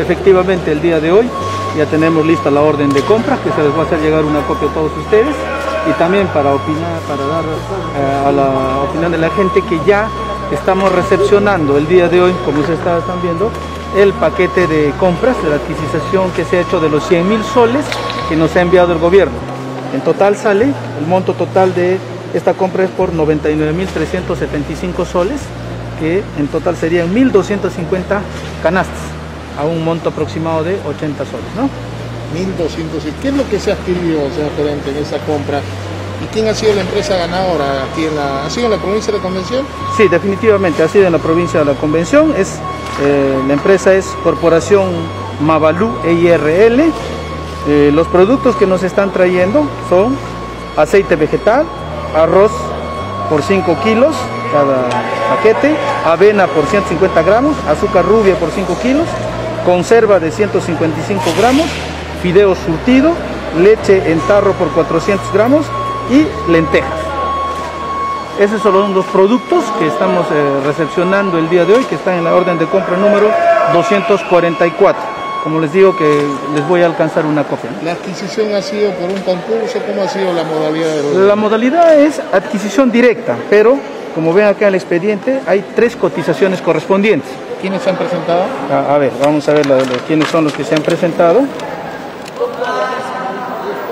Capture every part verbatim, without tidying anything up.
Efectivamente, el día de hoy ya tenemos lista la orden de compra, que se les va a hacer llegar una copia a todos ustedes, y también para opinar, para dar eh, a la opinión de la gente, que ya estamos recepcionando el día de hoy, como ustedes están viendo, el paquete de compras, la adquisición que se ha hecho de los cien mil soles que nos ha enviado el gobierno. En total sale, el monto total de esta compra es por noventa y nueve mil trescientos setenta y cinco soles, que en total serían mil doscientas cincuenta canastas, a un monto aproximado de ochenta soles, ¿no? mil doscientos. ¿Qué es lo que se ha adquirido, señor gerente, en esa compra? ¿Y quién ha sido la empresa ganadora aquí en la... ¿Ha sido en la provincia de la Convención? Sí, definitivamente ha sido en la provincia de la Convención. Es, eh, la empresa es Corporación Mabalú E I R L. Eh, los productos que nos están trayendo son aceite vegetal, arroz por cinco kilos cada paquete, avena por ciento cincuenta gramos, azúcar rubia por cinco kilos, conserva de ciento cincuenta y cinco gramos, fideo surtido, leche en tarro por cuatrocientos gramos y lentejas. Esos son los productos que estamos eh, recepcionando el día de hoy, que están en la orden de compra número doscientos cuarenta y cuatro. Como les digo, que les voy a alcanzar una copia, ¿no? ¿La adquisición ha sido por un concurso? ¿Cómo ha sido la modalidad? De los... La modalidad es adquisición directa, pero como ven acá en el expediente hay tres cotizaciones correspondientes. ¿Quiénes se han presentado? A, a ver, vamos a ver la, la, quiénes son los que se han presentado.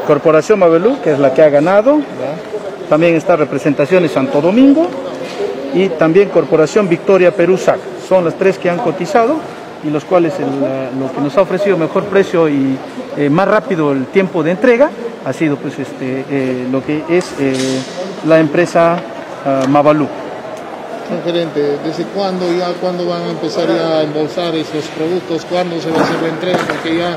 Corporación Mabalú, que es la que ha ganado. También está Representaciones Santo Domingo y también Corporación Victoria Perú S A C. Son las tres que han cotizado, y los cuales el, lo que nos ha ofrecido mejor precio y eh, más rápido el tiempo de entrega ha sido pues este eh, lo que es eh, la empresa eh, Mabalú. Señor gerente, ¿desde cuándo ya cuándo van a empezar a embolsar esos productos? ¿Cuándo se va a hacer la entrega? Porque ya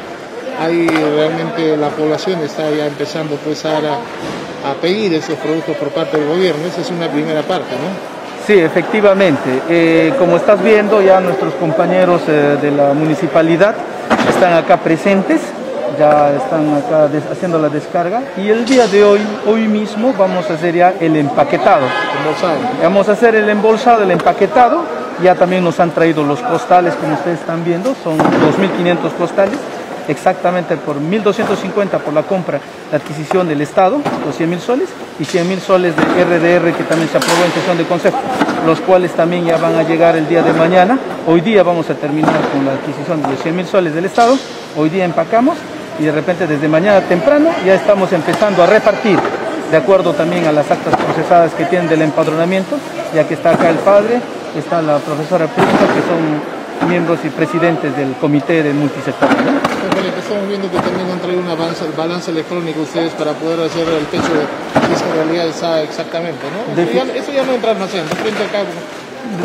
hay realmente la población está ya empezando pues a, a pedir esos productos por parte del gobierno. Esa es una primera parte, ¿no? Sí, efectivamente. Eh, como estás viendo, ya nuestros compañeros eh, de la municipalidad están acá presentes, ya están acá haciendo la descarga, y el día de hoy, hoy mismo, vamos a hacer ya el empaquetado. Embolsado. Vamos a hacer el embolsado, el empaquetado. Ya también nos han traído los costales, como ustedes están viendo, son dos mil quinientos costales, exactamente por mil doscientos cincuenta por la compra, la adquisición del Estado, los cien mil soles, y cien mil soles de R D R que también se aprobó en sesión de consejo, los cuales también ya van a llegar el día de mañana. Hoy día vamos a terminar con la adquisición de los cien mil soles del Estado, hoy día empacamos y de repente desde mañana temprano ya estamos empezando a repartir, de acuerdo también a las actas procesadas que tienen del empadronamiento, ya que está acá el padre, está la profesora Prisca, que son miembros y presidentes del comité de multisectores, ¿no? Estamos viendo que también han traído una balanza electrónica ustedes para poder hacer el techo de fiscalidad exactamente, ¿no? Defi eso, ya, eso ya no entra almacén, no frente al cabo.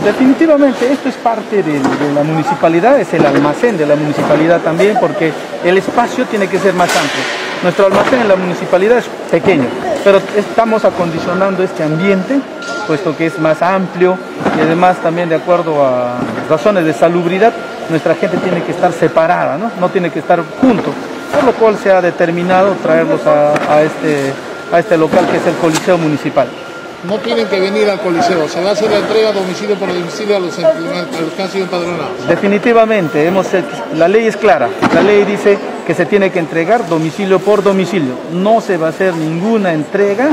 Definitivamente, esto es parte de, de la municipalidad, es el almacén de la municipalidad también, porque el espacio tiene que ser más amplio. Nuestro almacén en la municipalidad es pequeño, pero estamos acondicionando este ambiente, puesto que es más amplio, y además también de acuerdo a razones de salubridad, nuestra gente tiene que estar separada, ¿no? No tiene que estar junto, por lo cual se ha determinado traerlos a, a, este, a este local que es el Coliseo Municipal. No tienen que venir al coliseo, se va a hacer la entrega domicilio por domicilio a los, a los que han sido empadronados. Definitivamente, hemos, la ley es clara, la ley dice que se tiene que entregar domicilio por domicilio. No se va a hacer ninguna entrega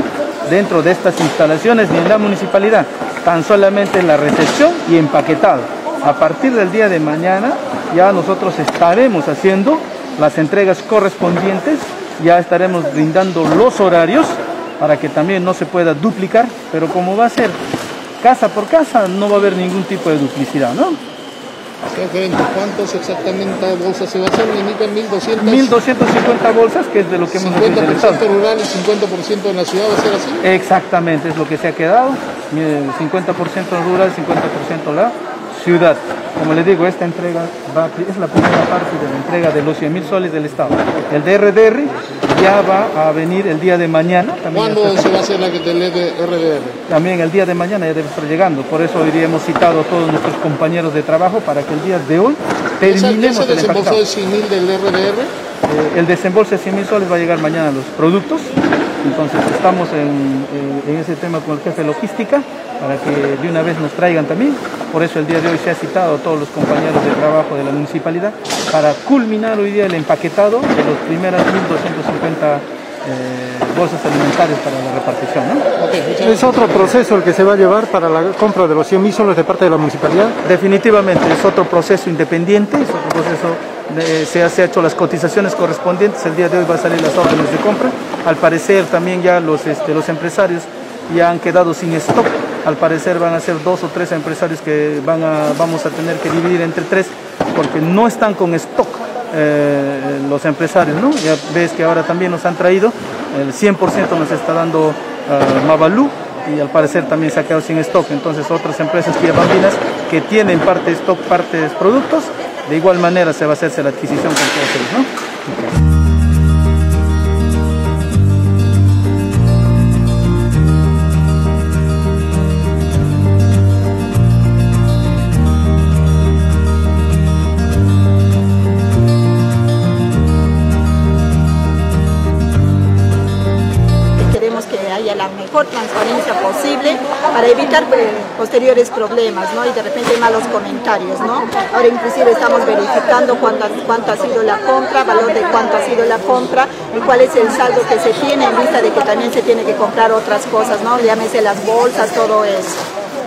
dentro de estas instalaciones ni en la municipalidad, tan solamente en la recepción y empaquetado. A partir del día de mañana ya nosotros estaremos haciendo las entregas correspondientes, ya estaremos brindando los horarios, para que también no se pueda duplicar, pero como va a ser casa por casa, no va a haber ningún tipo de duplicidad, ¿no? ¿Cuántos exactamente bolsas se va a hacer? mil doscientas cincuenta bolsas, que es de lo que hemos realizado. cincuenta por ciento rural y cincuenta por ciento de la ciudad, ¿va a ser así? Exactamente, es lo que se ha quedado, cincuenta por ciento rural, cincuenta por ciento la ciudad. Como les digo, esta entrega va, es la primera parte de la entrega de los cien mil soles del Estado. El de R D R ya va a venir el día de mañana. También ¿Cuándo se va a hacer la que del R D R? También el día de mañana ya debe estar llegando. Por eso hoy día hemos citado a todos nuestros compañeros de trabajo para que el día de hoy terminemos el empaquetado. ¿Esa desembolsó de cien mil del R D R? Eh, el desembolso de cien mil soles va a llegar mañana a los productos, entonces estamos en, en ese tema con el jefe de logística para que de una vez nos traigan también. Por eso el día de hoy se ha citado a todos los compañeros de trabajo de la municipalidad para culminar hoy día el empaquetado de las primeras mil doscientas cincuenta eh, bolsas alimentarias para la repartición, ¿no? Okay, ¿es otro proceso el que se va a llevar para la compra de los cien mil soles de parte de la municipalidad? Definitivamente, es otro proceso independiente, es otro proceso. Eh, se, ha, se ha hecho las cotizaciones correspondientes, el día de hoy va a salir las órdenes de compra. Al parecer también ya los, este, los empresarios ya han quedado sin stock, al parecer van a ser dos o tres empresarios que van a, vamos a tener que dividir entre tres porque no están con stock eh, los empresarios, ¿no? Ya ves que ahora también nos han traído, el cien por ciento nos está dando uh, Mabalú y al parecer también se ha quedado sin stock, entonces otras empresas que ya bambinas que tienen parte stock, partes productos. De igual manera se va a hacerse la adquisición con todos ellos, ¿no? Okay. La mejor transparencia posible para evitar pues, posteriores problemas, ¿no? Y de repente malos comentarios, ¿no? Ahora inclusive estamos verificando cuánto, cuánto ha sido la compra, valor de cuánto ha sido la compra y cuál es el saldo que se tiene en vista de que también se tiene que comprar otras cosas, ¿no? Llámese las bolsas, todo eso.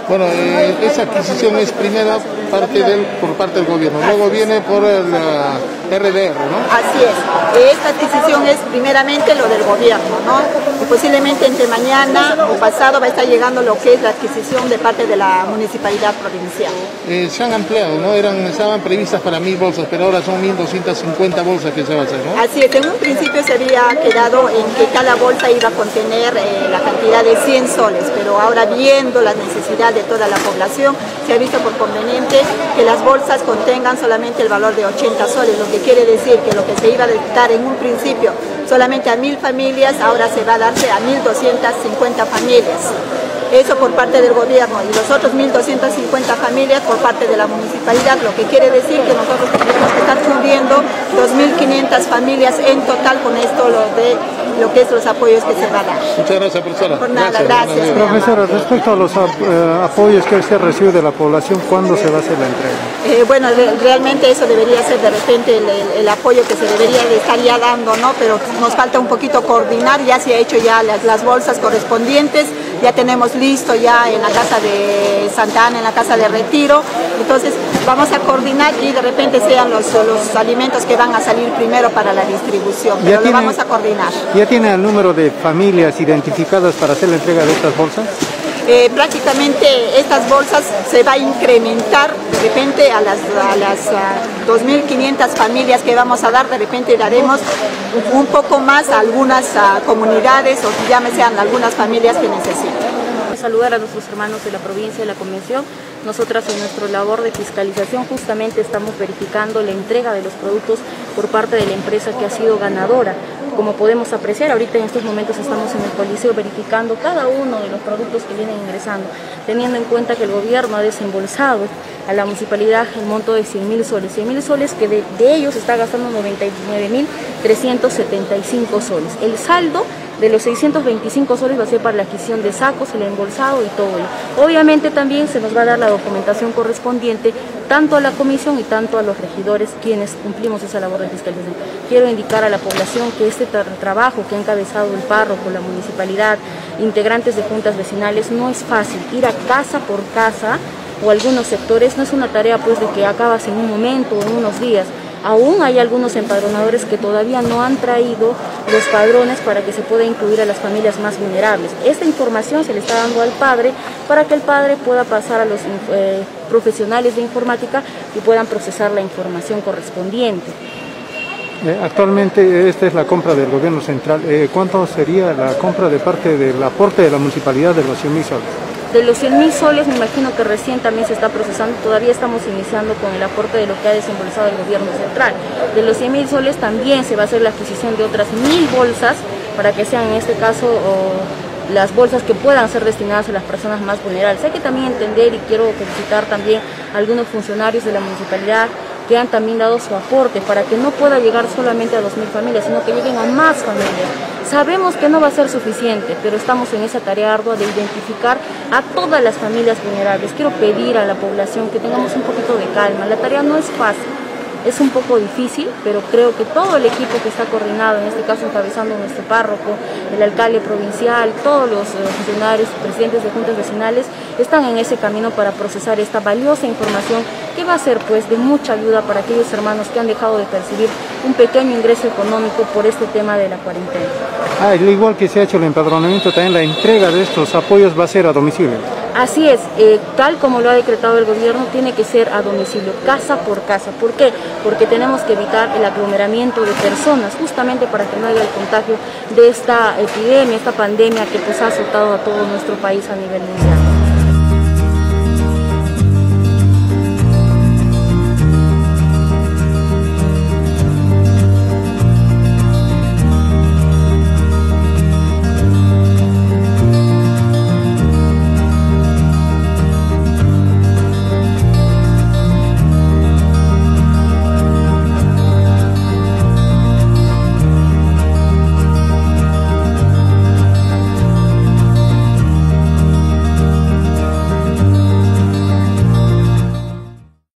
Bueno, eh, esa adquisición es primera parte del, por parte del gobierno, luego viene por la R D R, ¿no? Así es, esta adquisición es primeramente lo del gobierno, ¿no? Y posiblemente entre mañana o pasado va a estar llegando lo que es la adquisición de parte de la Municipalidad Provincial. Eh, se han ampliado, ¿no? Eran, estaban previstas para mil bolsas, pero ahora son mil doscientas cincuenta bolsas que se va a hacer, ¿no? Así es, en un principio se había quedado en que cada bolsa iba a contener eh, la cantidad de cien soles, pero ahora viendo las necesidades de toda la población, se ha visto por conveniente que las bolsas contengan solamente el valor de ochenta soles, lo que quiere decir que lo que se iba a dar en un principio solamente a mil familias, ahora se va a darse a mil doscientas cincuenta familias. Eso por parte del gobierno y los otros mil doscientas cincuenta familias por parte de la municipalidad, lo que quiere decir que nosotros tenemos que estar cubriendo dos mil quinientas familias en total con esto lo de lo que es los apoyos que se van a dar. Muchas gracias, profesora. Por nada, gracias. gracias, gracias profesora, respecto a los ap eh, apoyos que usted recibe de la población, ¿cuándo se va a hacer la entrega? Eh, bueno, re realmente eso debería ser de repente el, el, el apoyo que se debería de estar ya dando, ¿no? Pero nos falta un poquito coordinar, ya se ha hecho ya las, las bolsas correspondientes, ya tenemos listo ya en la casa de Santa Ana, en la casa de Retiro, entonces vamos a coordinar y de repente sean los, los alimentos que van a salir primero para la distribución, pero lo vamos a coordinar. ¿Ya tiene el número de familias identificadas para hacer la entrega de estas bolsas? Eh, prácticamente estas bolsas se va a incrementar de repente a las, a las a dos mil quinientas familias que vamos a dar, de repente daremos un poco más a algunas a comunidades o ya me sean algunas familias que necesitan. Saludar a nuestros hermanos de la provincia de La Convención. Nosotras en nuestra labor de fiscalización justamente estamos verificando la entrega de los productos por parte de la empresa que ha sido ganadora. Como podemos apreciar, ahorita en estos momentos estamos en el Coliseo verificando cada uno de los productos que vienen ingresando, teniendo en cuenta que el gobierno ha desembolsado a la municipalidad el monto de cien mil soles, cien mil soles que de, de ellos está gastando noventa y nueve mil trescientos setenta y cinco soles. El saldo de los seiscientos veinticinco soles va a ser para la adquisición de sacos, el embolsado y todo ello. Obviamente también se nos va a dar la documentación correspondiente tanto a la comisión y tanto a los regidores quienes cumplimos esa labor de fiscalización. Quiero indicar a la población que este tra trabajo que ha encabezado el párroco, la municipalidad, integrantes de juntas vecinales, no es fácil. Ir a casa por casa o algunos sectores no es una tarea pues de que acabas en un momento o en unos días. Aún hay algunos empadronadores que todavía no han traído los padrones para que se pueda incluir a las familias más vulnerables. Esta información se le está dando al padre para que el padre pueda pasar a los eh, profesionales de informática y puedan procesar la información correspondiente. Eh, actualmente esta es la compra del gobierno central. Eh, ¿Cuánto sería la compra de parte del aporte de la municipalidad de los cien mil soles? De los cien mil soles me imagino que recién también se está procesando, todavía estamos iniciando con el aporte de lo que ha desembolsado el gobierno central. De los cien mil soles también se va a hacer la adquisición de otras mil bolsas para que sean en este caso o, las bolsas que puedan ser destinadas a las personas más vulnerables. Hay que también entender y quiero felicitar también a algunos funcionarios de la municipalidad que han también dado su aporte para que no pueda llegar solamente a dos mil familias, sino que lleguen a más familias. Sabemos que no va a ser suficiente, pero estamos en esa tarea ardua de identificar a todas las familias vulnerables. Quiero pedir a la población que tengamos un poquito de calma. La tarea no es fácil, es un poco difícil, pero creo que todo el equipo que está coordinado, en este caso encabezando nuestro párroco, el alcalde provincial, todos los funcionarios, presidentes de juntas vecinales, están en ese camino para procesar esta valiosa información que va a ser pues de mucha ayuda para aquellos hermanos que han dejado de percibir un pequeño ingreso económico por este tema de la cuarentena. Ah, y igual que se ha hecho el empadronamiento, también la entrega de estos apoyos va a ser a domicilio. Así es, eh, tal como lo ha decretado el gobierno, tiene que ser a domicilio, casa por casa. ¿Por qué? Porque tenemos que evitar el aglomeramiento de personas, justamente para que no haya el contagio de esta epidemia, esta pandemia que pues ha azotado a todo nuestro país a nivel mundial.